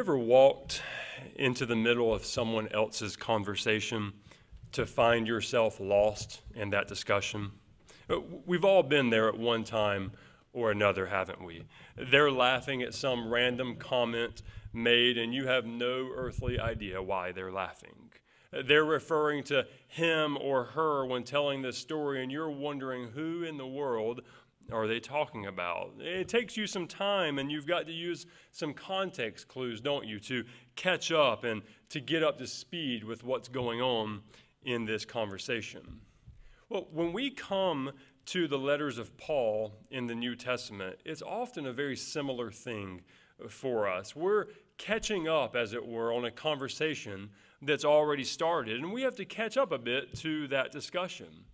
ever walked into the middle of someone else's conversation to find yourself lost in that discussion? We've all been there at one time or another, haven't we? They're laughing at some random comment made, and you have no earthly idea why they're laughing. They're referring to him or her when telling this story, and you're wondering who in the world are they talking about? It takes you some time, and you've got to use some context clues, don't you, to catch up and to get up to speed with what's going on in this conversation. Well, when we come to the letters of Paul in the New Testament, it's often a very similar thing for us. We're catching up, as it were, on a conversation that's already started, and we have to catch up a bit to that discussion.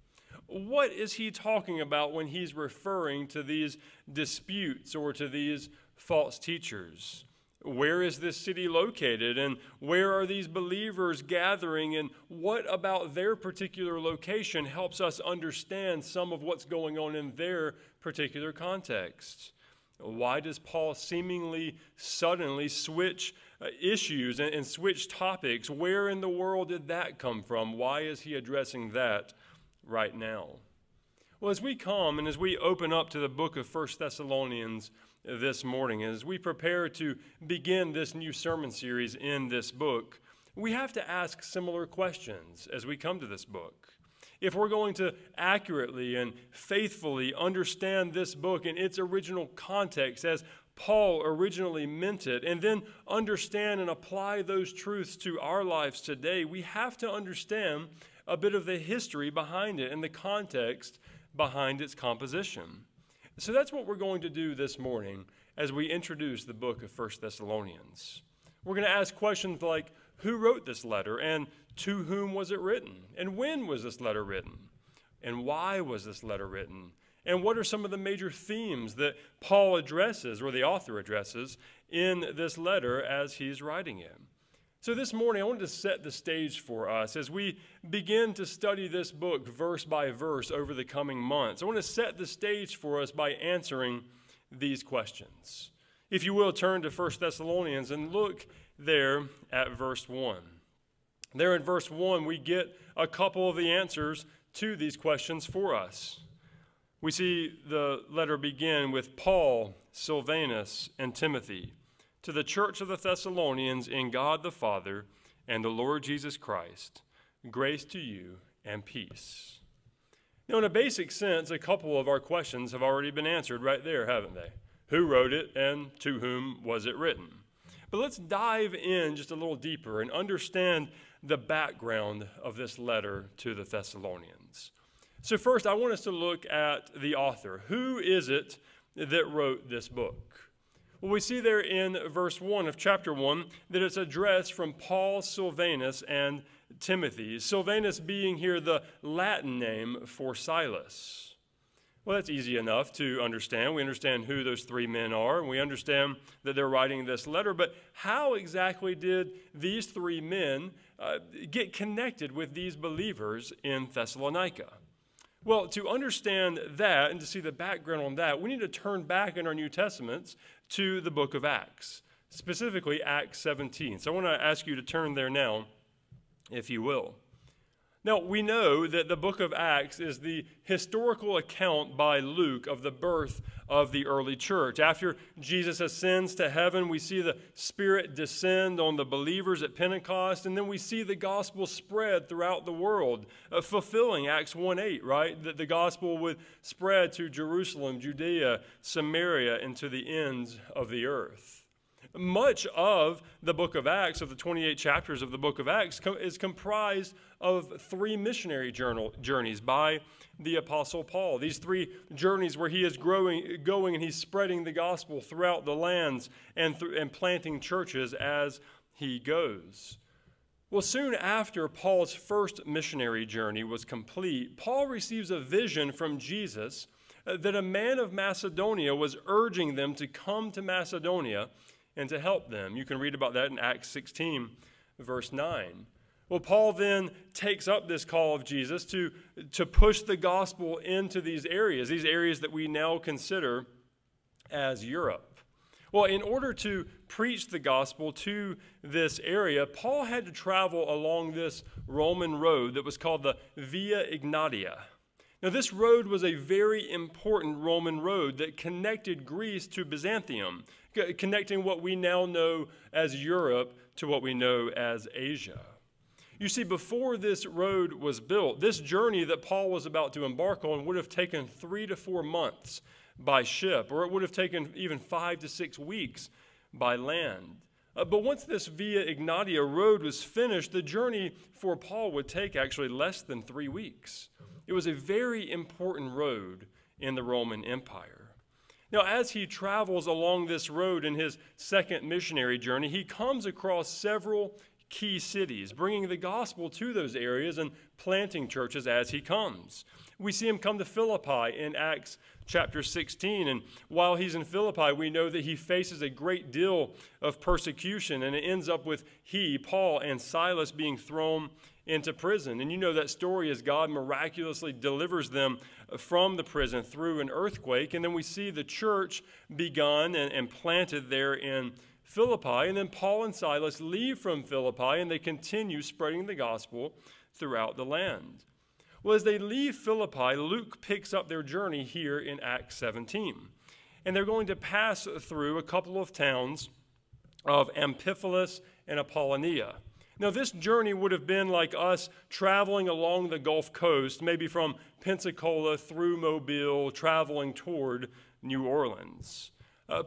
What is he talking about when he's referring to these disputes or to these false teachers? Where is this city located, and where are these believers gathering, and what about their particular location helps us understand some of what's going on in their particular context? Why does Paul seemingly suddenly switch issues and switch topics? Where in the world did that come from? Why is he addressing that right now? Well, as we come and as we open up to the book of 1 Thessalonians this morning, as we prepare to begin this new sermon series in this book, we have to ask similar questions as we come to this book. If we're going to accurately and faithfully understand this book in its original context as Paul originally meant it, and then understand and apply those truths to our lives today, we have to understand a bit of the history behind it and the context behind its composition. So that's what we're going to do this morning as we introduce the book of 1 Thessalonians. We're going to ask questions like, who wrote this letter, and to whom was it written, and when was this letter written, and why was this letter written, and what are some of the major themes that Paul addresses, or the author addresses, in this letter as he's writing it. So this morning, I wanted to set the stage for us as we begin to study this book verse by verse over the coming months. I want to set the stage for us by answering these questions. If you will, turn to 1 Thessalonians and look there at verse 1. There in verse 1, we get a couple of the answers to these questions for us. We see the letter begin with Paul, Silvanus, and Timothy, to the church of the Thessalonians in God the Father and the Lord Jesus Christ, grace to you and peace. Now, in a basic sense, a couple of our questions have already been answered right there, haven't they? Who wrote it, and to whom was it written? But let's dive in just a little deeper and understand the background of this letter to the Thessalonians. So first, I want us to look at the author. Who is it that wrote this book? Well, we see there in verse 1 of chapter 1 that it's addressed from Paul, Silvanus, and Timothy. Silvanus being here the Latin name for Silas. Well, that's easy enough to understand. We understand who those three men are, and we understand that they're writing this letter. But how exactly did these three men get connected with these believers in Thessalonica? Well, to understand that and to see the background on that, we need to turn back in our New Testaments to the book of Acts, specifically Acts 17. So I want to ask you to turn there now, if you will. Now, we know that the book of Acts is the historical account by Luke of the birth of the early church. After Jesus ascends to heaven, we see the Spirit descend on the believers at Pentecost, and then we see the gospel spread throughout the world, fulfilling Acts 1:8, right? That the gospel would spread to Jerusalem, Judea, Samaria, and to the ends of the earth. Much of the book of Acts, of the 28 chapters of the book of Acts, is comprised of three missionary journeys by the Apostle Paul. These three journeys where he is going and he's spreading the gospel throughout the lands and planting churches as he goes. Well, soon after Paul's first missionary journey was complete, Paul receives a vision from Jesus that a man of Macedonia was urging them to come to Macedonia and to help them. You can read about that in Acts 16, verse 9. Well, Paul then takes up this call of Jesus to push the gospel into these areas that we now consider as Europe. Well, in order to preach the gospel to this area, Paul had to travel along this Roman road that was called the Via Ignatia. Now, this road was a very important Roman road that connected Greece to Byzantium, connecting what we now know as Europe to what we know as Asia. You see, before this road was built, this journey that Paul was about to embark on would have taken 3 to 4 months by ship, or it would have taken even 5 to 6 weeks by land. But once this Via Ignatia road was finished, the journey for Paul would take actually less than 3 weeks. It was a very important road in the Roman Empire. Now, as he travels along this road in his second missionary journey, he comes across several key cities, bringing the gospel to those areas and planting churches as he comes. We see him come to Philippi in Acts chapter 16, and while he's in Philippi, we know that he faces a great deal of persecution, and it ends up with Paul, and Silas being thrown into prison. And you know that story as God miraculously delivers them from the prison through an earthquake, and then we see the church begun and planted there in Philippi, and then Paul and Silas leave from Philippi, and they continue spreading the gospel throughout the land. Well, as they leave Philippi, Luke picks up their journey here in Acts 17, and they're going to pass through a couple of towns of Amphipolis and Apollonia. Now, this journey would have been like us traveling along the Gulf Coast, maybe from Pensacola through Mobile, traveling toward New Orleans.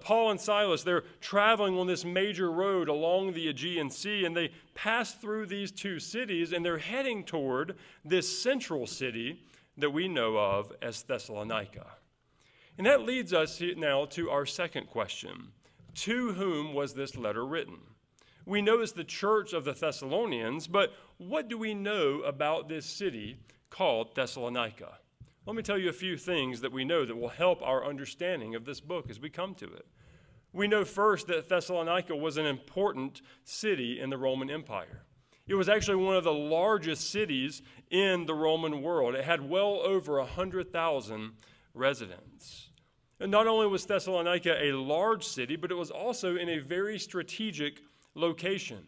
Paul and Silas, they're traveling on this major road along the Aegean Sea, and they pass through these two cities, and they're heading toward this central city that we know of as Thessalonica. And that leads us now to our second question. To whom was this letter written? We know it's the church of the Thessalonians, but what do we know about this city called Thessalonica? Let me tell you a few things that we know that will help our understanding of this book as we come to it. We know first that Thessalonica was an important city in the Roman Empire. It was actually one of the largest cities in the Roman world. It had well over 100,000 residents. And not only was Thessalonica a large city, but it was also in a very strategic location.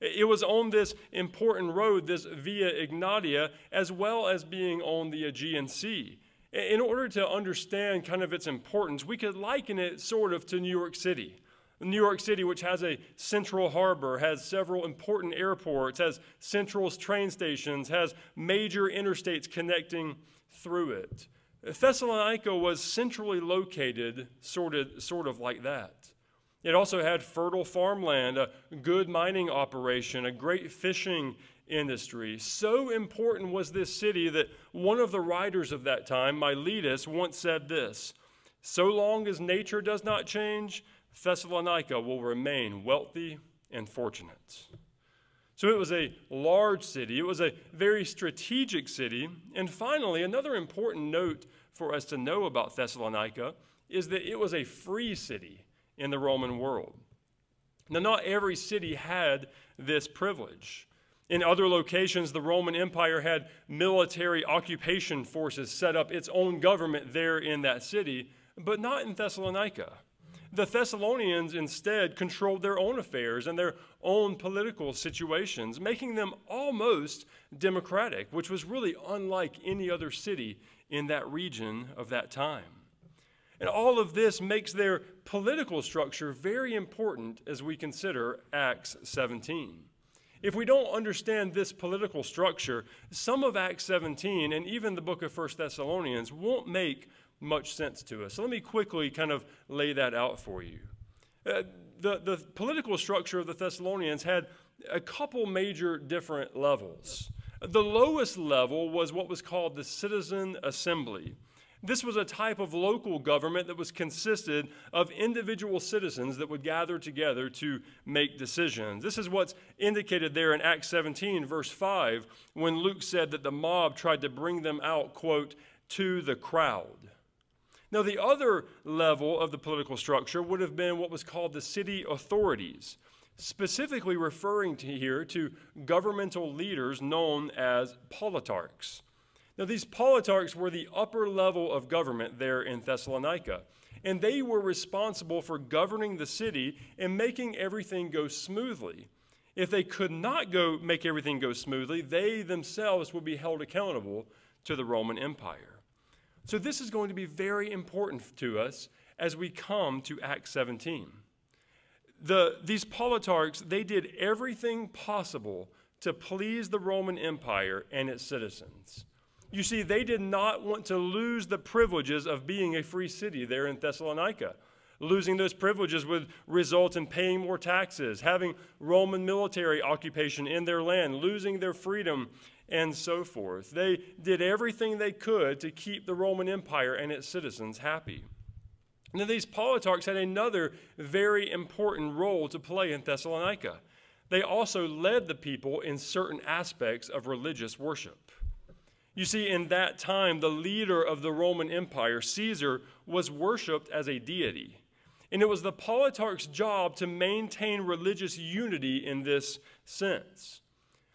It was on this important road, this Via Ignatia, as well as being on the Aegean Sea. In order to understand kind of its importance, we could liken it sort of to New York City. New York City, which has a central harbor, has several important airports, has central train stations, has major interstates connecting through it. Thessalonica was centrally located, sort of like that. It also had fertile farmland, a good mining operation, a great fishing industry. So important was this city that one of the writers of that time, Miletus, once said this: "So long as nature does not change, Thessalonica will remain wealthy and fortunate." So it was a large city. It was a very strategic city. And finally, another important note for us to know about Thessalonica is that it was a free city in the Roman world. Now, not every city had this privilege. In other locations, the Roman Empire had military occupation forces set up its own government there in that city, but not in Thessalonica. The Thessalonians instead controlled their own affairs and their own political situations, making them almost democratic, which was really unlike any other city in that region of that time. And all of this makes their political structure very important as we consider Acts 17. If we don't understand this political structure, some of Acts 17 and even the book of 1 Thessalonians won't make much sense to us. So let me quickly kind of lay that out for you. The political structure of the Thessalonians had a couple major different levels. The lowest level was what was called the citizen assembly. This was a type of local government that was consisted of individual citizens that would gather together to make decisions. This is what's indicated there in Acts 17, verse 5, when Luke said that the mob tried to bring them out, quote, to the crowd. Now, the other level of the political structure would have been what was called the city authorities, specifically referring to governmental leaders known as politarchs. Now, these politarchs were the upper level of government there in Thessalonica, and they were responsible for governing the city and making everything go smoothly. If they could not make everything go smoothly, they themselves would be held accountable to the Roman Empire. So this is going to be very important to us as we come to Acts 17. These politarchs, they did everything possible to please the Roman Empire and its citizens. You see, they did not want to lose the privileges of being a free city there in Thessalonica. Losing those privileges would result in paying more taxes, having Roman military occupation in their land, losing their freedom, and so forth. They did everything they could to keep the Roman Empire and its citizens happy. And then these politarchs had another very important role to play in Thessalonica. They also led the people in certain aspects of religious worship. You see, in that time, the leader of the Roman Empire, Caesar, was worshipped as a deity. And it was the politarch's job to maintain religious unity in this sense.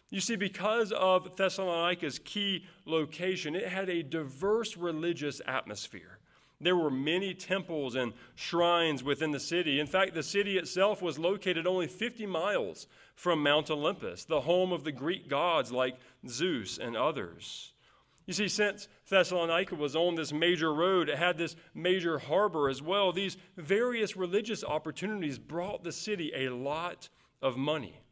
You see, because of Thessalonica's key location, it had a diverse religious atmosphere. There were many temples and shrines within the city. In fact, the city itself was located only 50 miles from Mount Olympus, the home of the Greek gods like Zeus and others. You see, since Thessalonica was on this major road, it had this major harbor as well. These various religious opportunities brought the city a lot of money.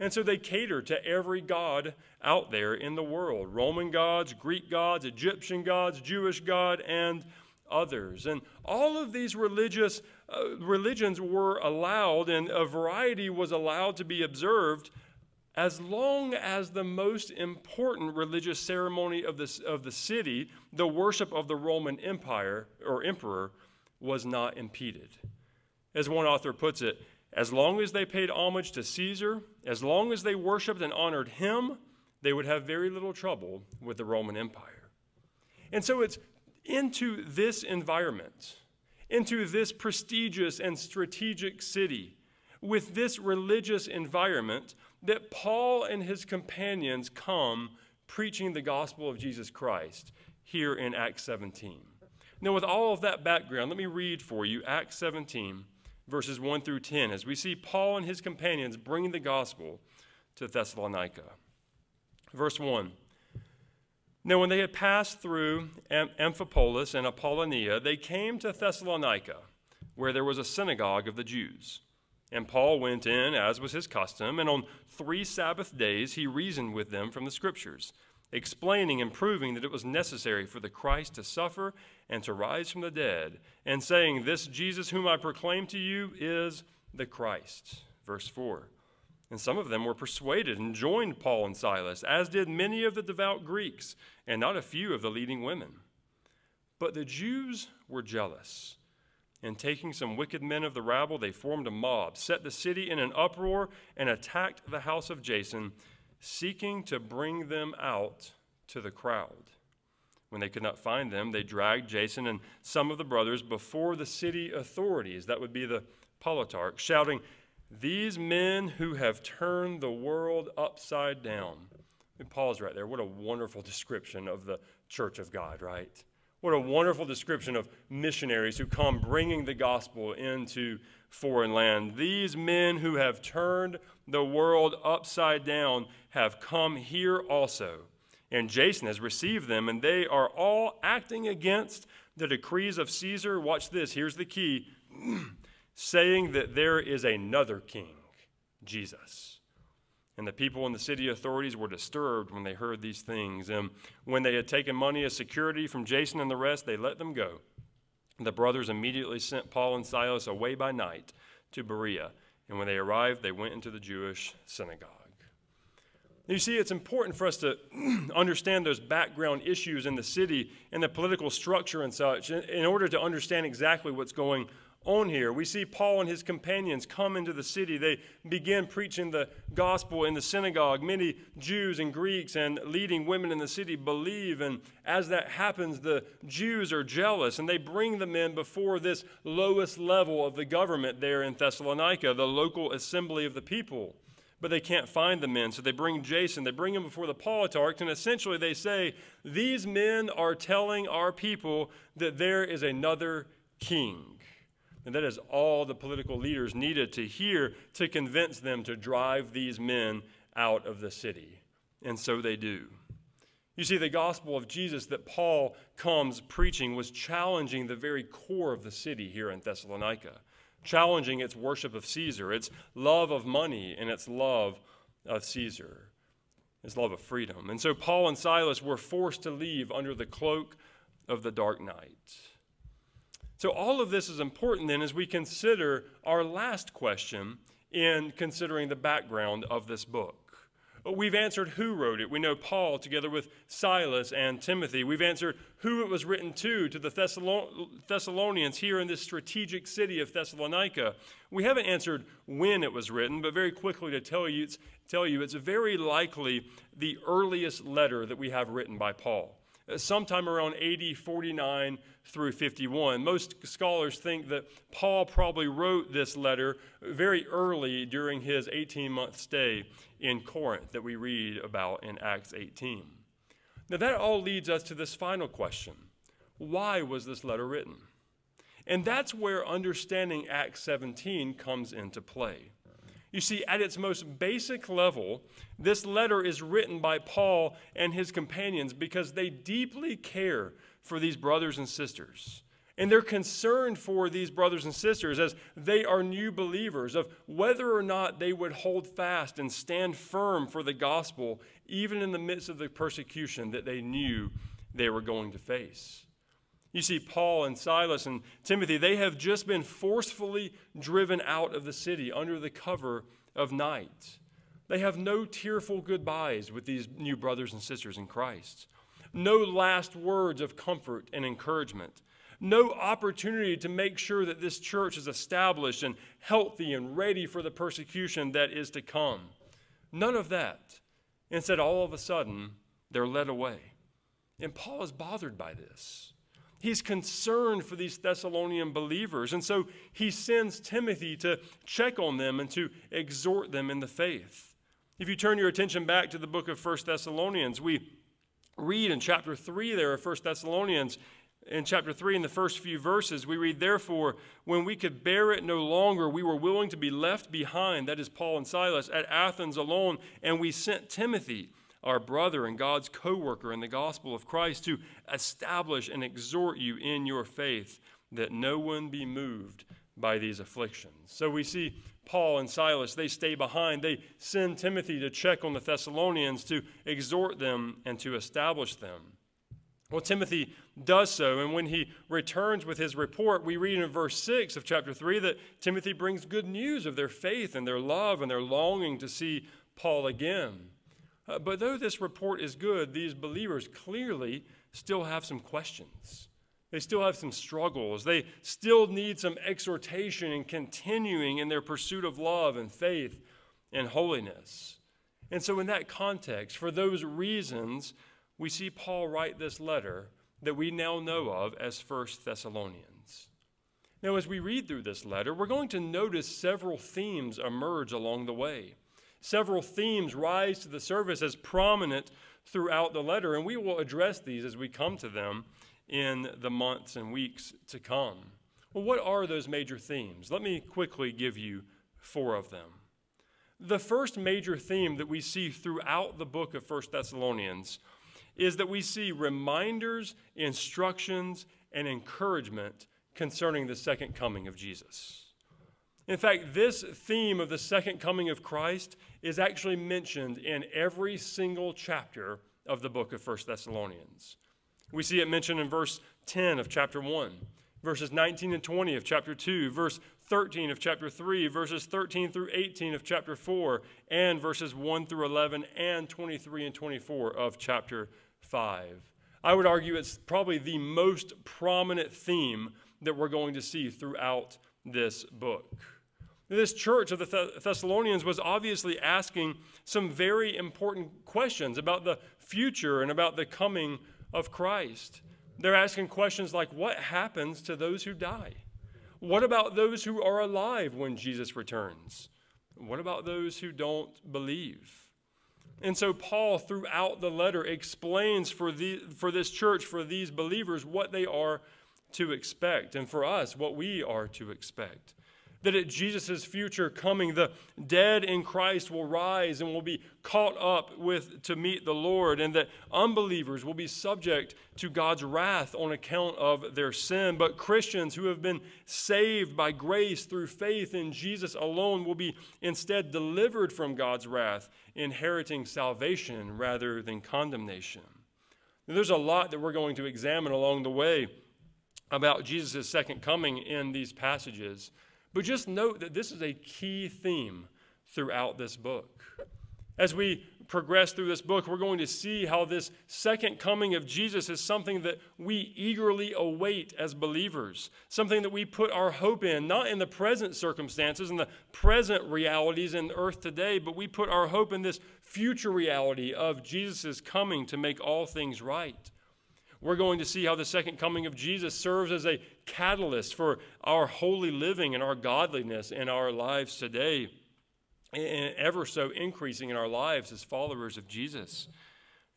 And so they catered to every god out there in the world. Roman gods, Greek gods, Egyptian gods, Jewish god, and others. And all of these religions were allowed, and a variety was allowed to be observed, as long as the most important religious ceremony of the city, the worship of the Roman Empire or emperor, was not impeded. As one author puts it, as long as they paid homage to Caesar, as long as they worshiped and honored him, they would have very little trouble with the Roman Empire. And so it's into this environment, into this prestigious and strategic city, with this religious environment, that Paul and his companions come preaching the gospel of Jesus Christ here in Acts 17. Now, with all of that background, let me read for you Acts 17, verses 1 through 10, as we see Paul and his companions bringing the gospel to Thessalonica. Verse 1, now when they had passed through Amphipolis and Apollonia, they came to Thessalonica, where there was a synagogue of the Jews. And Paul went in, as was his custom, and on 3 Sabbath days he reasoned with them from the Scriptures, explaining and proving that it was necessary for the Christ to suffer and to rise from the dead, and saying, this Jesus whom I proclaim to you is the Christ. Verse 4. And some of them were persuaded and joined Paul and Silas, as did many of the devout Greeks, and not a few of the leading women. But the Jews were jealous. And taking some wicked men of the rabble, they formed a mob, set the city in an uproar, and attacked the house of Jason, seeking to bring them out to the crowd. When they could not find them, they dragged Jason and some of the brothers before the city authorities, that would be the politarch, shouting, these men who have turned the world upside down. And pause right there. What a wonderful description of the church of God, right? What a wonderful description of missionaries who come bringing the gospel into foreign land. These men who have turned the world upside down have come here also. And Jason has received them, and they are all acting against the decrees of Caesar. Watch this. Here's the key. Saying that there is another king, Jesus. And the people in the city authorities were disturbed when they heard these things. And when they had taken money as security from Jason and the rest, they let them go. The brothers immediately sent Paul and Silas away by night to Berea. And when they arrived, they went into the Jewish synagogue. You see, it's important for us to understand those background issues in the city and the political structure and such in order to understand exactly what's going on here. We see Paul and his companions come into the city. They begin preaching the gospel in the synagogue. Many Jews and Greeks and leading women in the city believe, and as that happens, the Jews are jealous, and they bring the men before this lowest level of the government there in Thessalonica, the local assembly of the people. but they can't find the men. So they bring Jason, they bring him before the Politarchs, and essentially they say, these men are telling our people that there is another king. And that is all the political leaders needed to hear to convince them to drive these men out of the city. And so they do. You see, the gospel of Jesus that Paul comes preaching was challenging the very core of the city here in Thessalonica, challenging its worship of Caesar, its love of money, and its love of Caesar, its love of freedom. And so Paul and Silas were forced to leave under the cloak of the dark night. So all of this is important then as we consider our last question in considering the background of this book. We've answered who wrote it. We know Paul together with Silas and Timothy. We've answered who it was written to the Thessalonians here in this strategic city of Thessalonica. We haven't answered when it was written, but very quickly to tell you it's very likely the earliest letter that we have written by Paul, sometime around AD 49 through 51. Most scholars think that Paul probably wrote this letter very early during his 18-month stay in Corinth that we read about in Acts 18. Now that all leads us to this final question. Why was this letter written? And that's where understanding Acts 17 comes into play. You see, at its most basic level, this letter is written by Paul and his companions because they deeply care for these brothers and sisters. And they're concerned for these brothers and sisters as they are new believers of whether or not they would hold fast and stand firm for the gospel, even in the midst of the persecution that they knew they were going to face. You see, Paul and Silas and Timothy, they have just been forcefully driven out of the city under the cover of night. They have no tearful goodbyes with these new brothers and sisters in Christ, no last words of comfort and encouragement, no opportunity to make sure that this church is established and healthy and ready for the persecution that is to come. None of that. Instead, all of a sudden, they're led away. And Paul is bothered by this. He's concerned for these Thessalonian believers, and so he sends Timothy to check on them and to exhort them in the faith. If you turn your attention back to the book of 1 Thessalonians, we read in chapter 3 there of 1 Thessalonians, in chapter 3 in the first few verses, we read, "Therefore, when we could bear it no longer, we were willing to be left behind," that is Paul and Silas, "at Athens alone, and we sent Timothy, our brother and God's co-worker in the gospel of Christ, to establish and exhort you in your faith, that no one be moved by these afflictions." So we see Paul and Silas, they stay behind. They send Timothy to check on the Thessalonians, to exhort them and to establish them. Well, Timothy does so, and when he returns with his report, we read in verse 6 of chapter 3 that Timothy brings good news of their faith and their love and their longing to see Paul again. But though this report is good, these believers clearly still have some questions. They still have some struggles. They still need some exhortation and continuing in their pursuit of love and faith and holiness. And so in that context, for those reasons, we see Paul write this letter that we now know of as 1 Thessalonians. Now, as we read through this letter, we're going to notice several themes emerge along the way. Several themes rise to the surface as prominent throughout the letter, and we will address these as we come to them in the months and weeks to come. Well, what are those major themes? Let me quickly give you four of them. The first major theme that we see throughout the book of 1 Thessalonians is that we see reminders, instructions, and encouragement concerning the second coming of Jesus. In fact, this theme of the second coming of Christ is actually mentioned in every single chapter of the book of 1 Thessalonians. We see it mentioned in verse 10 of chapter 1, verses 19 and 20 of chapter 2, verse 13 of chapter 3, verses 13 through 18 of chapter 4, and verses 1 through 11 and 23 and 24 of chapter 5. I would argue it's probably the most prominent theme that we're going to see throughout this book. This church of the Thessalonians was obviously asking some very important questions about the future and about the coming of Christ. They're asking questions like, what happens to those who die? What about those who are alive when Jesus returns? What about those who don't believe? And so Paul, throughout the letter, explains for this church, for these believers, what they are to expect, and for us, what we are to expect. That at Jesus' future coming, the dead in Christ will rise and will be caught up with to meet the Lord, and that unbelievers will be subject to God's wrath on account of their sin. But Christians who have been saved by grace through faith in Jesus alone will be instead delivered from God's wrath, inheriting salvation rather than condemnation. Now, there's a lot that we're going to examine along the way about Jesus' second coming in these passages. But just note that this is a key theme throughout this book. As we progress through this book, we're going to see how this second coming of Jesus is something that we eagerly await as believers, something that we put our hope in, not in the present circumstances and the present realities in earth today, but we put our hope in this future reality of Jesus' coming to make all things right. We're going to see how the second coming of Jesus serves as a catalyst for our holy living and our godliness in our lives today, and ever so increasing in our lives as followers of Jesus.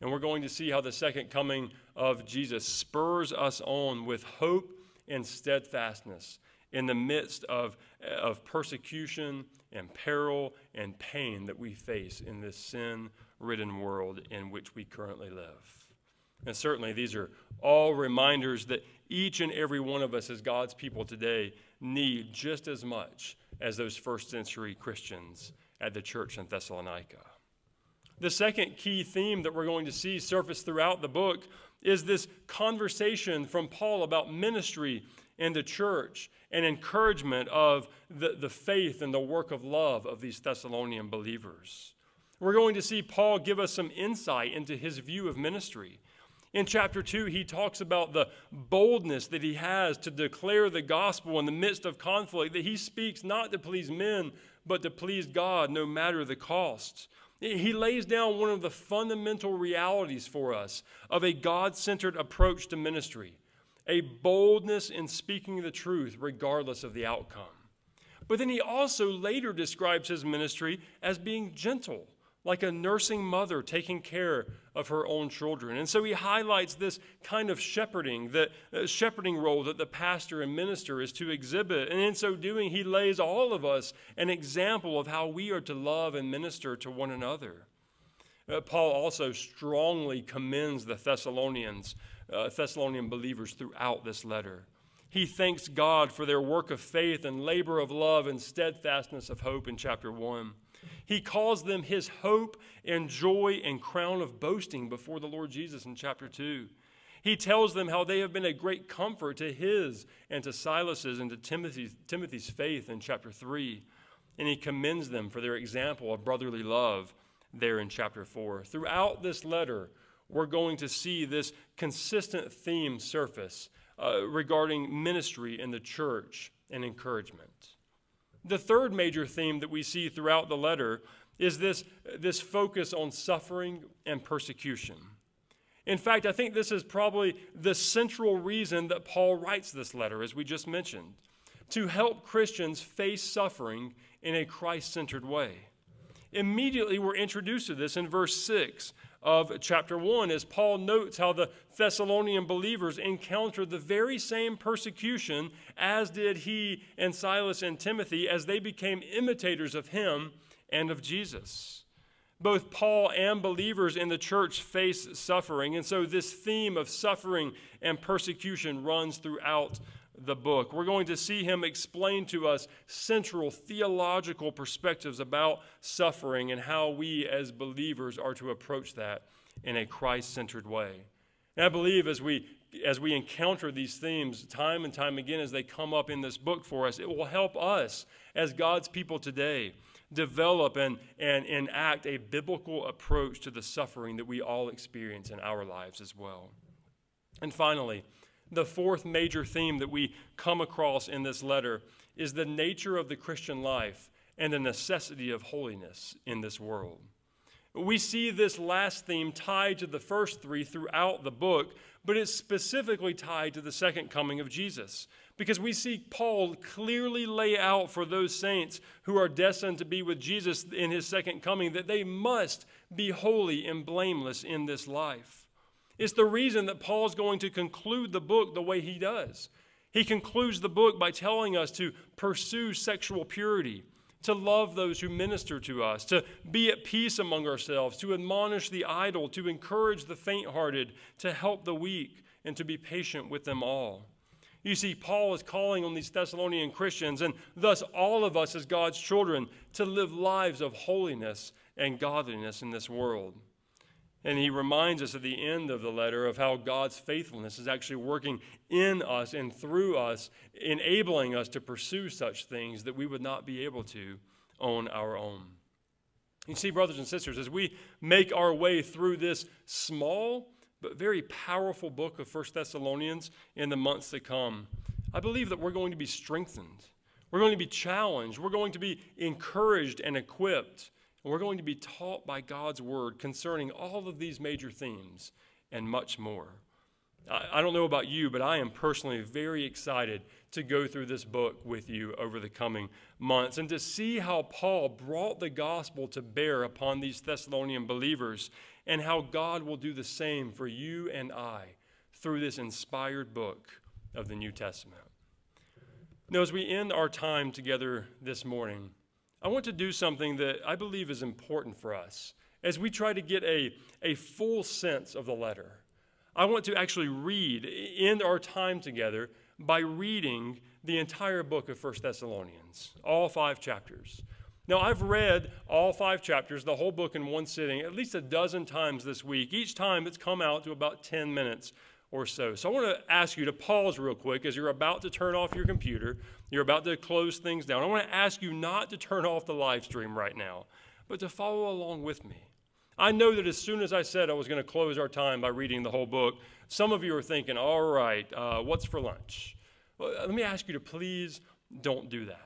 And we're going to see how the second coming of Jesus spurs us on with hope and steadfastness in the midst of persecution and peril and pain that we face in this sin-ridden world in which we currently live. And certainly these are all reminders that each and every one of us as God's people today need just as much as those first century Christians at the church in Thessalonica. The second key theme that we're going to see surface throughout the book is this conversation from Paul about ministry in the church and encouragement of the faith and the work of love of these Thessalonian believers. We're going to see Paul give us some insight into his view of ministry. In chapter 2, he talks about the boldness that he has to declare the gospel in the midst of conflict, that he speaks not to please men, but to please God, no matter the cost. He lays down one of the fundamental realities for us of a God-centered approach to ministry, a boldness in speaking the truth regardless of the outcome. But then he also later describes his ministry as being gentle, like a nursing mother taking care of her own children. And so he highlights this kind of shepherding, the shepherding role that the pastor and minister is to exhibit. And in so doing, he lays all of us an example of how we are to love and minister to one another. Paul also strongly commends the Thessalonian believers throughout this letter. He thanks God for their work of faith and labor of love and steadfastness of hope in chapter 1. He calls them his hope and joy and crown of boasting before the Lord Jesus in chapter 2. He tells them how they have been a great comfort to his and to Silas's and to Timothy's faith in chapter 3. And he commends them for their example of brotherly love there in chapter 4. Throughout this letter, we're going to see this consistent theme surface regarding ministry in the church and encouragement. The third major theme that we see throughout the letter is this focus on suffering and persecution. In fact, I think this is probably the central reason that Paul writes this letter, as we just mentioned, to help Christians face suffering in a Christ-centered way. Immediately, we're introduced to this in verse 6 of chapter 1, as Paul notes how the Thessalonian believers encountered the very same persecution as did he and Silas and Timothy as they became imitators of him and of Jesus. Both Paul and believers in the church face suffering, and so this theme of suffering and persecution runs throughout the book. We're going to see him explain to us central theological perspectives about suffering and how we as believers are to approach that in a Christ-centered way. And I believe as we encounter these themes time and time again as they come up in this book for us, it will help us as God's people today develop and enact a biblical approach to the suffering that we all experience in our lives as well. And finally, the fourth major theme that we come across in this letter is the nature of the Christian life and the necessity of holiness in this world. We see this last theme tied to the first three throughout the book, but it's specifically tied to the second coming of Jesus, because we see Paul clearly lay out for those saints who are destined to be with Jesus in his second coming that they must be holy and blameless in this life. It's the reason that Paul's going to conclude the book the way he does. He concludes the book by telling us to pursue sexual purity, to love those who minister to us, to be at peace among ourselves, to admonish the idle, to encourage the faint-hearted, to help the weak, and to be patient with them all. You see, Paul is calling on these Thessalonian Christians, and thus all of us as God's children, to live lives of holiness and godliness in this world. And he reminds us at the end of the letter of how God's faithfulness is actually working in us and through us, enabling us to pursue such things that we would not be able to on our own. You see, brothers and sisters, as we make our way through this small but very powerful book of 1 Thessalonians in the months to come, I believe that we're going to be strengthened. We're going to be challenged. We're going to be encouraged and equipped. And we're going to be taught by God's word concerning all of these major themes and much more. I don't know about you, but I am personally very excited to go through this book with you over the coming months and to see how Paul brought the gospel to bear upon these Thessalonian believers and how God will do the same for you and I through this inspired book of the New Testament. Now, as we end our time together this morning, I want to do something that I believe is important for us as we try to get a full sense of the letter. I want to actually end our time together by reading the entire book of 1 Thessalonians, all 5 chapters. Now, I've read all 5 chapters, the whole book in one sitting, at least a dozen times this week. Each time it's come out to about 10 minutes or so. So I want to ask you to pause real quick as you're about to turn off your computer. You're about to close things down. I want to ask you not to turn off the live stream right now, but to follow along with me. I know that as soon as I said I was going to close our time by reading the whole book, some of you are thinking, all right, what's for lunch? Well, let me ask you to please don't do that.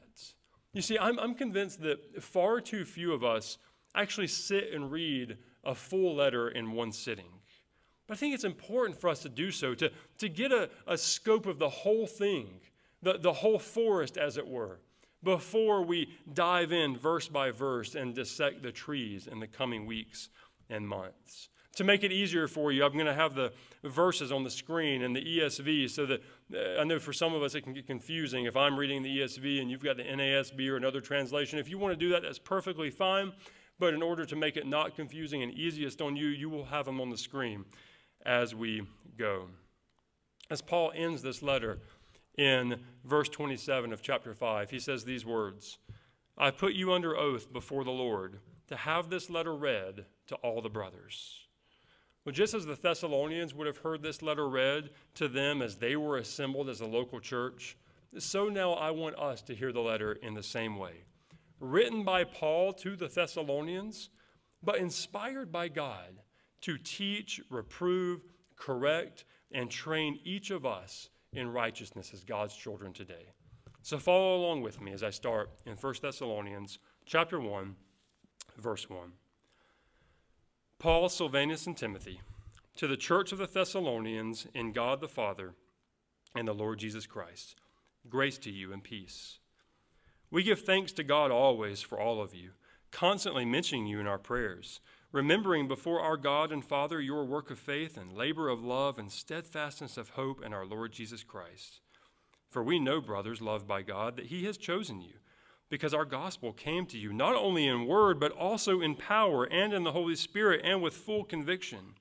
You see, I'm convinced that far too few of us actually sit and read a full letter in one sitting. But I think it's important for us to do so, to get a scope of the whole thing, the whole forest, as it were, before we dive in verse by verse and dissect the trees in the coming weeks and months. To make it easier for you, I'm going to have the verses on the screen and the ESV so that I know for some of us it can get confusing if I'm reading the ESV and you've got the NASB or another translation. If you want to do that, that's perfectly fine. But in order to make it not confusing and easiest on you, you will have them on the screen as we go. As Paul ends this letter in verse 27 of chapter 5, he says these words, "I put you under oath before the Lord to have this letter read to all the brothers." Well, just as the Thessalonians would have heard this letter read to them as they were assembled as a local church, so now I want us to hear the letter in the same way. Written by Paul to the Thessalonians, but inspired by God to teach, reprove, correct, and train each of us in righteousness as God's children today. So follow along with me as I start in 1 Thessalonians chapter 1, verse 1. "Paul, Silvanus, and Timothy, to the church of the Thessalonians in God the Father and the Lord Jesus Christ, grace to you and peace. We give thanks to God always for all of you, constantly mentioning you in our prayers, remembering before our God and Father your work of faith and labor of love and steadfastness of hope in our Lord Jesus Christ. For we know, brothers loved by God, that he has chosen you, because our gospel came to you not only in word, but also in power and in the Holy Spirit and with full conviction.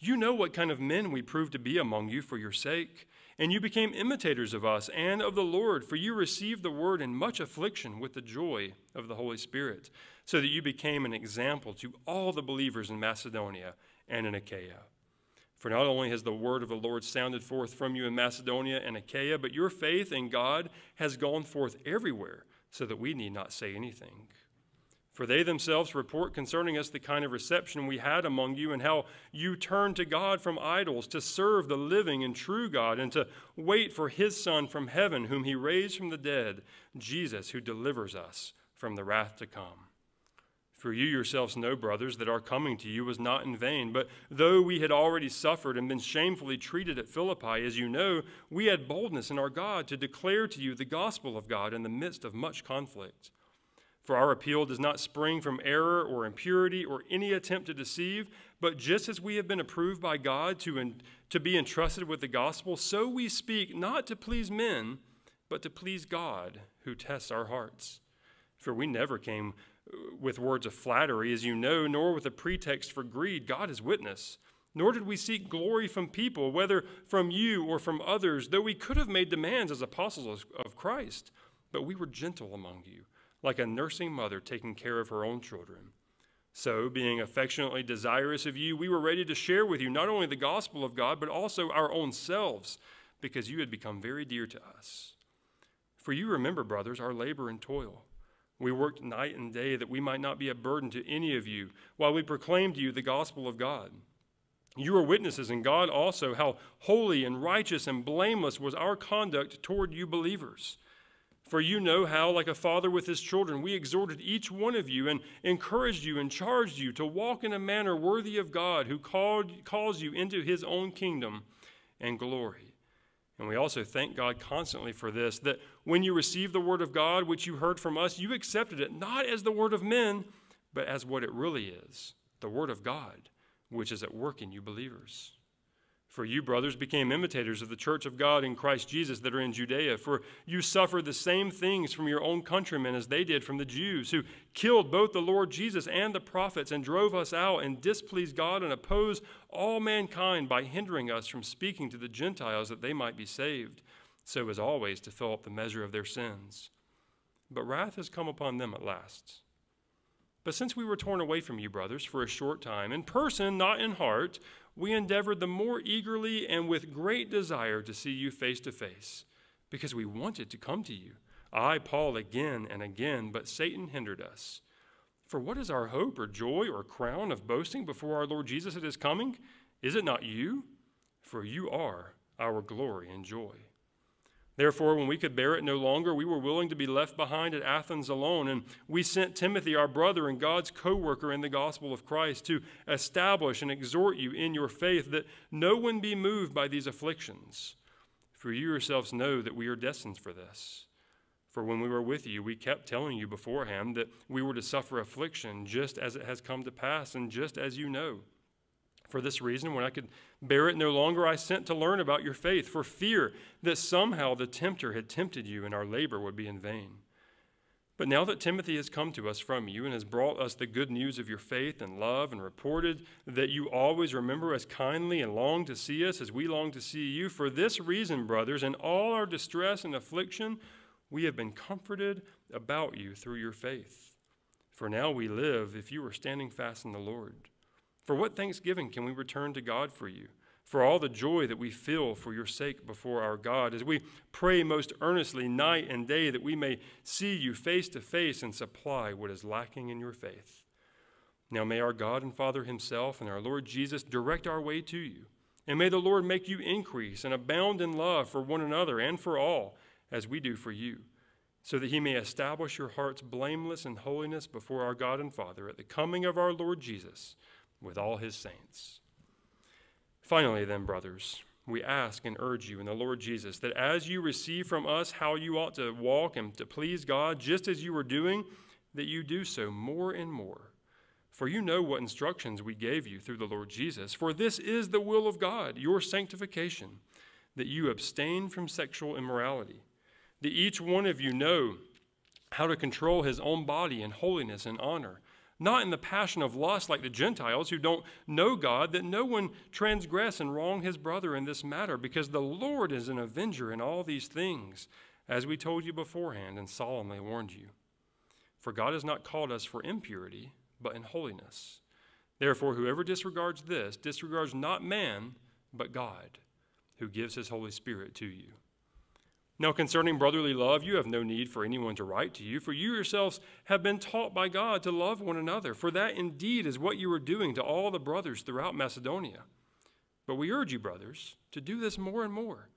You know what kind of men we proved to be among you for your sake, and you became imitators of us and of the Lord, for you received the word in much affliction with the joy of the Holy Spirit, so that you became an example to all the believers in Macedonia and in Achaia. For not only has the word of the Lord sounded forth from you in Macedonia and Achaia, but your faith in God has gone forth everywhere, so that we need not say anything. For they themselves report concerning us the kind of reception we had among you and how you turned to God from idols to serve the living and true God and to wait for his Son from heaven, whom he raised from the dead, Jesus, who delivers us from the wrath to come. For you yourselves know, brothers, that our coming to you was not in vain. But though we had already suffered and been shamefully treated at Philippi, as you know, we had boldness in our God to declare to you the gospel of God in the midst of much conflict. For our appeal does not spring from error or impurity or any attempt to deceive, but just as we have been approved by God to be entrusted with the gospel, so we speak not to please men, but to please God who tests our hearts. For we never came with words of flattery, as you know, nor with a pretext for greed. God is witness. Nor did we seek glory from people, whether from you or from others, though we could have made demands as apostles of Christ. But we were gentle among you, like a nursing mother taking care of her own children. So, being affectionately desirous of you, we were ready to share with you not only the gospel of God, but also our own selves, because you had become very dear to us. For you remember, brothers, our labor and toil. We worked night and day that we might not be a burden to any of you, while we proclaimed to you the gospel of God. You are witnesses, and God also, how holy and righteous and blameless was our conduct toward you believers. For you know how, like a father with his children, we exhorted each one of you and encouraged you and charged you to walk in a manner worthy of God, who calls you into his own kingdom and glory. And we also thank God constantly for this, that when you received the word of God, which you heard from us, you accepted it not as the word of men, but as what it really is, the word of God, which is at work in you believers. For you, brothers, became imitators of the church of God in Christ Jesus that are in Judea. For you suffered the same things from your own countrymen as they did from the Jews, who killed both the Lord Jesus and the prophets and drove us out and displeased God and opposed all mankind by hindering us from speaking to the Gentiles that they might be saved, so as always to fill up the measure of their sins. But wrath has come upon them at last. But since we were torn away from you, brothers, for a short time, in person, not in heart, we endeavored the more eagerly and with great desire to see you face to face, because we wanted to come to you. I, Paul, again and again, but Satan hindered us. For what is our hope or joy or crown of boasting before our Lord Jesus at his coming? Is it not you? For you are our glory and joy. Therefore, when we could bear it no longer, we were willing to be left behind at Athens alone, and we sent Timothy, our brother and God's co-worker in the gospel of Christ, to establish and exhort you in your faith that no one be moved by these afflictions. For you yourselves know that we are destined for this. For when we were with you, we kept telling you beforehand that we were to suffer affliction, just as it has come to pass and just as you know. For this reason, when I could bear it no longer, I sent to learn about your faith, for fear that somehow the tempter had tempted you and our labor would be in vain. But now that Timothy has come to us from you and has brought us the good news of your faith and love, and reported that you always remember us kindly and long to see us as we long to see you, for this reason, brothers, in all our distress and affliction, we have been comforted about you through your faith. For now we live if you are standing fast in the Lord. For what thanksgiving can we return to God for you, for all the joy that we feel for your sake before our God, as we pray most earnestly night and day that we may see you face to face and supply what is lacking in your faith. Now may our God and Father himself and our Lord Jesus direct our way to you, and may the Lord make you increase and abound in love for one another and for all, as we do for you, so that he may establish your hearts blameless in holiness before our God and Father at the coming of our Lord Jesus, with all his saints. Finally then, brothers, we ask and urge you in the Lord Jesus that as you receive from us how you ought to walk and to please God, just as you were doing, that you do so more and more. For you know what instructions we gave you through the Lord Jesus. For this is the will of God, your sanctification, that you abstain from sexual immorality, that each one of you know how to control his own body in holiness and honor, not in the passion of lust like the Gentiles who don't know God, that no one transgress and wrong his brother in this matter, because the Lord is an avenger in all these things, as we told you beforehand and solemnly warned you. For God has not called us for impurity, but in holiness. Therefore, whoever disregards this disregards not man, but God, who gives his Holy Spirit to you. Now concerning brotherly love, you have no need for anyone to write to you, for you yourselves have been taught by God to love one another, for that indeed is what you were doing to all the brothers throughout Macedonia. But we urge you, brothers, to do this more and more,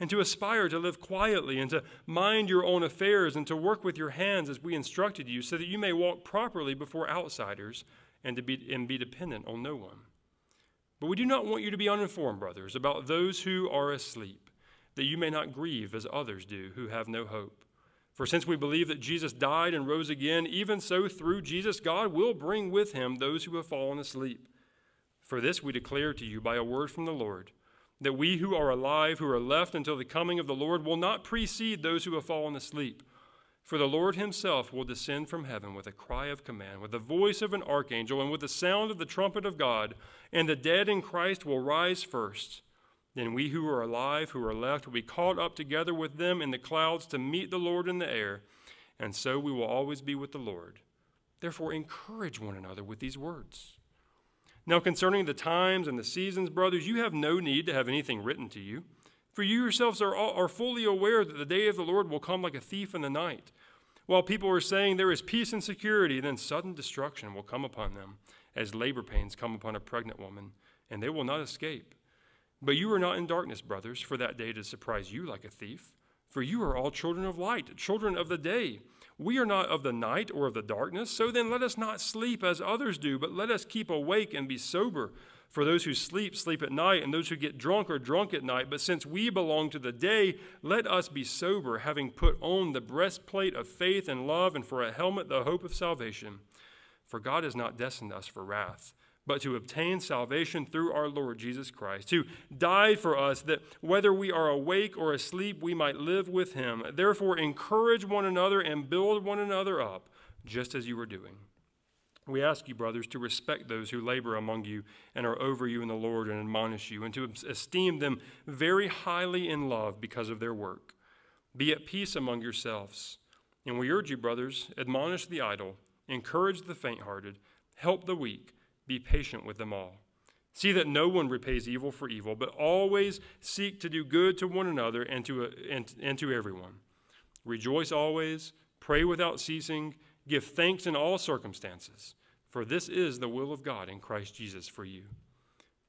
and to aspire to live quietly, and to mind your own affairs, and to work with your hands as we instructed you, so that you may walk properly before outsiders, and be dependent on no one. But we do not want you to be uninformed, brothers, about those who are asleep, that you may not grieve as others do who have no hope. For since we believe that Jesus died and rose again, even so through Jesus God will bring with him those who have fallen asleep. For this we declare to you by a word from the Lord, that we who are alive, who are left until the coming of the Lord, will not precede those who have fallen asleep. For the Lord himself will descend from heaven with a cry of command, with the voice of an archangel, and with the sound of the trumpet of God, and the dead in Christ will rise first. Then we who are alive, who are left, will be caught up together with them in the clouds to meet the Lord in the air, and so we will always be with the Lord. Therefore, encourage one another with these words. Now, concerning the times and the seasons, brothers, you have no need to have anything written to you, for you yourselves are fully aware that the day of the Lord will come like a thief in the night. While people are saying there is peace and security, then sudden destruction will come upon them, as labor pains come upon a pregnant woman, and they will not escape. But you are not in darkness, brothers, for that day to surprise you like a thief. For you are all children of light, children of the day. We are not of the night or of the darkness. So then let us not sleep as others do, but let us keep awake and be sober. For those who sleep, sleep at night, and those who get drunk are drunk at night. But since we belong to the day, let us be sober, having put on the breastplate of faith and love, and for a helmet the hope of salvation. For God has not destined us for wrath, but to obtain salvation through our Lord Jesus Christ, who died for us, that whether we are awake or asleep, we might live with him. Therefore, encourage one another and build one another up, just as you are doing. We ask you, brothers, to respect those who labor among you and are over you in the Lord and admonish you, and to esteem them very highly in love because of their work. Be at peace among yourselves. And we urge you, brothers, admonish the idle, encourage the faint-hearted, help the weak, be patient with them all. See that no one repays evil for evil, but always seek to do good to one another and to everyone. Rejoice always, pray without ceasing, give thanks in all circumstances, for this is the will of God in Christ Jesus for you.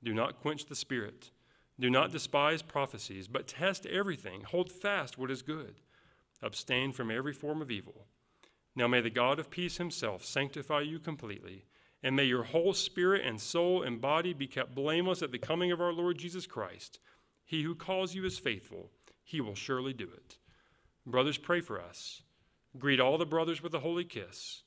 Do not quench the spirit. Do not despise prophecies, but test everything. Hold fast what is good. Abstain from every form of evil. Now may the God of peace himself sanctify you completely, and may your whole spirit and soul and body be kept blameless at the coming of our Lord Jesus Christ. He who calls you is faithful. He will surely do it. Brothers, pray for us. Greet all the brothers with a holy kiss.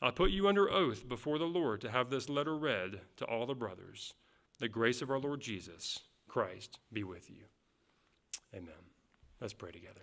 I put you under oath before the Lord to have this letter read to all the brothers. The grace of our Lord Jesus Christ be with you. Amen. Let's pray together.